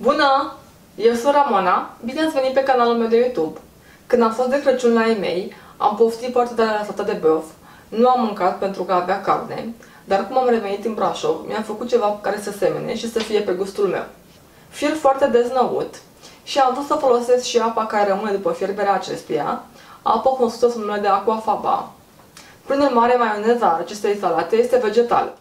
Bună! Eu sunt Ramona, bine ați venit pe canalul meu de YouTube. Când am fost de Crăciun la ei mei, am poftit foarte tare la salată de băf, nu am mâncat pentru că avea carne, dar cum am revenit în Brașov, mi-am făcut ceva care să semene și să fie pe gustul meu. Fier foarte deznăut și am vrut să folosesc și apa care rămâne după fierberea acestuia, apa cunoscută sub numele de aquafaba. Prin urmare, maioneza acestei salate este vegetală.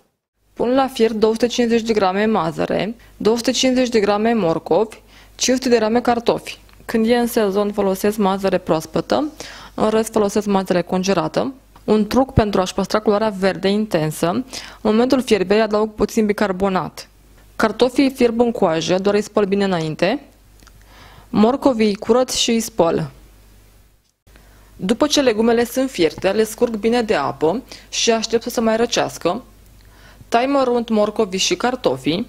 Pun la fier 250 de grame mazăre, 250 de grame morcovi, 500 de grame cartofi. Când e în sezon, folosesc mazăre proaspătă, în rest folosesc mazăre congelată. Un truc pentru a-și păstra culoarea verde intensă, în momentul fierberii adaug puțin bicarbonat. Cartofii fierb în coajă, doar îi spăl bine înainte. Morcovii curăț și îi spăl. După ce legumele sunt fierte, le scurg bine de apă și aștept să se mai răcească. Tai mărunt morcovii și cartofii.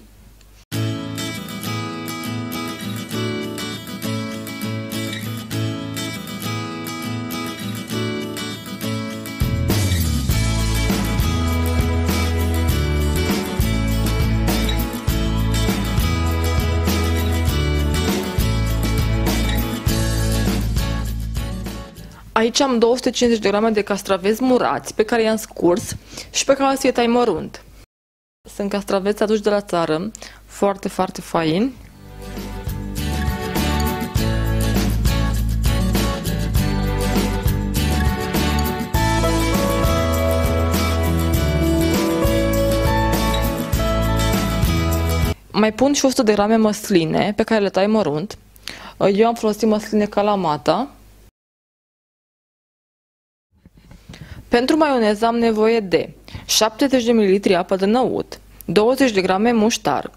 Aici am 250 de grame de castraveți murați, pe care i-am scurs și pe care să-i tai mărunt. Sunt castraveți aduși de la țară, foarte, foarte faini. Mai pun și 100 de grame măsline, pe care le tai mărunt. Eu am folosit măsline calamata. Pentru maioneză am nevoie de 70 de ml apă de năut, 20 de grame muștar,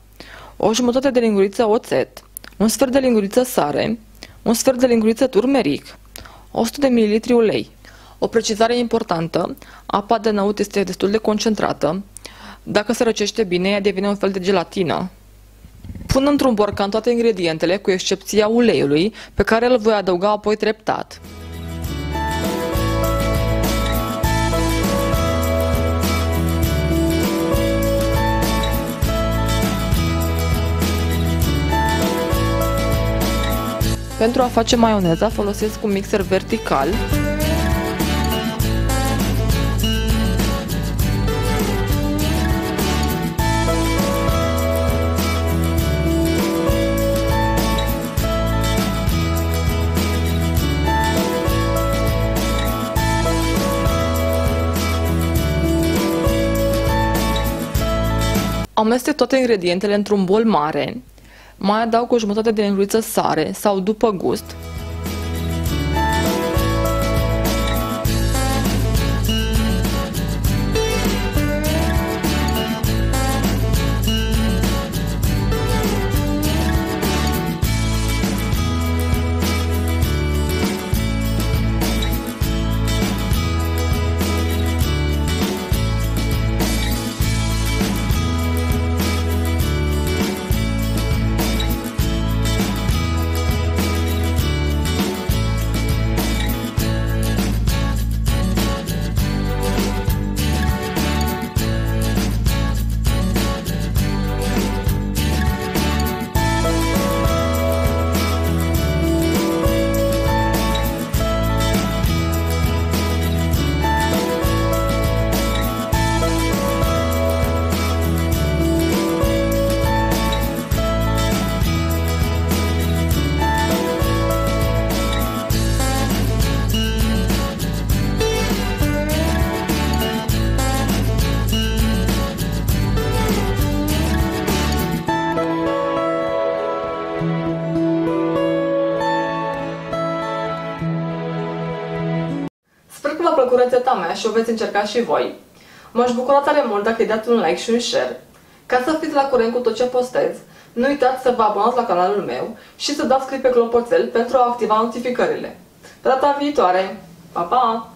o jumătate de linguriță oțet, un sfert de linguriță sare, un sfert de linguriță turmeric, 100 de ml ulei. O precizare importantă, apa de năut este destul de concentrată, dacă se răcește bine, ea devine un fel de gelatină. Pun într-un borcan toate ingredientele, cu excepția uleiului, pe care îl voi adăuga apoi treptat. Pentru a face maioneza folosesc un mixer vertical. Amestec toate ingredientele într-un bol mare. Mai adaug o jumătate de linguriță sare sau după gust. V-a plăcut rețeta mea și o veți încerca și voi. M-aș bucura tare mult dacă îi dați un like și un share. Ca să fiți la curent cu tot ce postez, nu uitați să vă abonați la canalul meu și să dați click pe clopoțel pentru a activa notificările. Data viitoare! Pa, pa!